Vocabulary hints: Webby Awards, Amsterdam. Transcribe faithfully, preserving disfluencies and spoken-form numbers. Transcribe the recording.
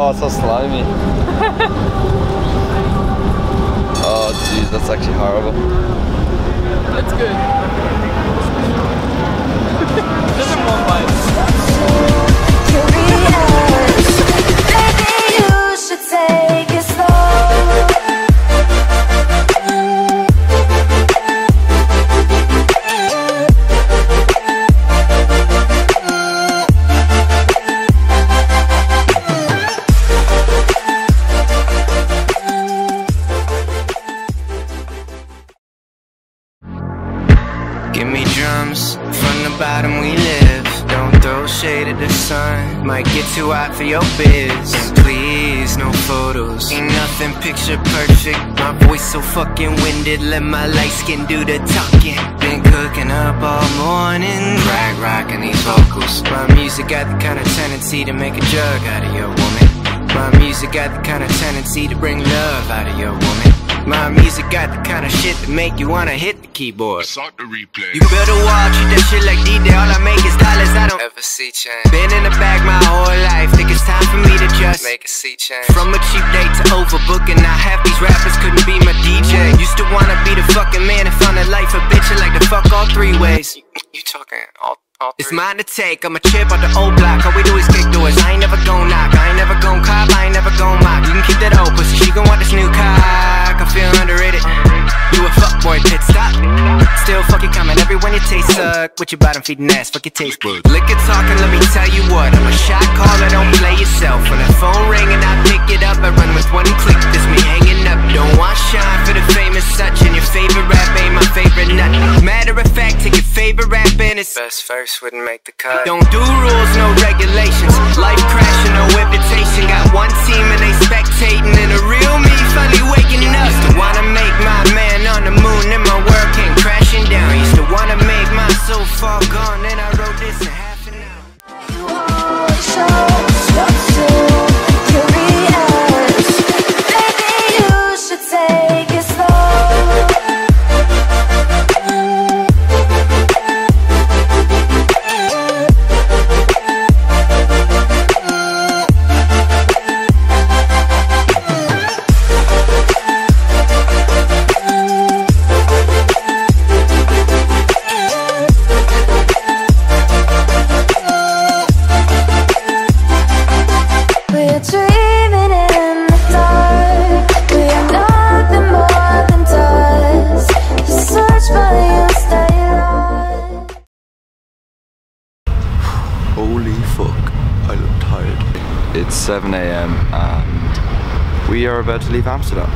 Oh, it's so slimy. Oh, jeez, that's actually horrible. That's good. Doesn't want bites. Maybe you should take it slow. Might get too hot for your biz. And please, no photos. Ain't nothing picture perfect. My voice so fucking winded. Let my light skin do the talking. Been cooking up all morning, crack rocking these vocals. My music got the kind of tendency to make a jug out of your woman. My music got the kind of tendency to bring love out of your woman. My music got the kind of shit to make you wanna hit the keyboard. Start the replay. You better watch it, that shit like D-Day. All I make is dollars, I don't ever see change. Been in the bag my whole life, think it's time for me to just make a sea change. From a cheap date to overbooking, now half these rappers couldn't be my D J. Used to wanna be the fucking man and found a life a bitch and like to fuck all three ways. You, you talking all, all three. It's mine to take, I'm a chip on the old block. All we do is kick doors, I ain't never gon' knock. I ain't never gon' cop, I ain't never gon' mock. You can keep that old pussy, she gon' want this new cock. I feel underrated. You a fuckboy, pit stop. Still fucking coming every when your taste suck. With your bottom feeding ass, fuck your taste bud. Lick it talking, let me tell you what. I'm a shot caller, don't play yourself. When the phone ring and I pick it up, I run with one click, this me hanging up. Don't want shine for the famous such. And your favorite rap ain't my favorite nothing. Matter of fact, take your favorite rap and it's best first wouldn't make the cut. Don't do rules, no regulations. Life crashing, no invitation. Got one team and they spectating. And the real me finally waking up. Used to wanna make my man on the moon and my world came crashing down. Used to wanna make my soul far gone, and I wrote this in half an hour. You always show up so curious. Maybe you should take it slow. seven A M and we are about to leave Amsterdam.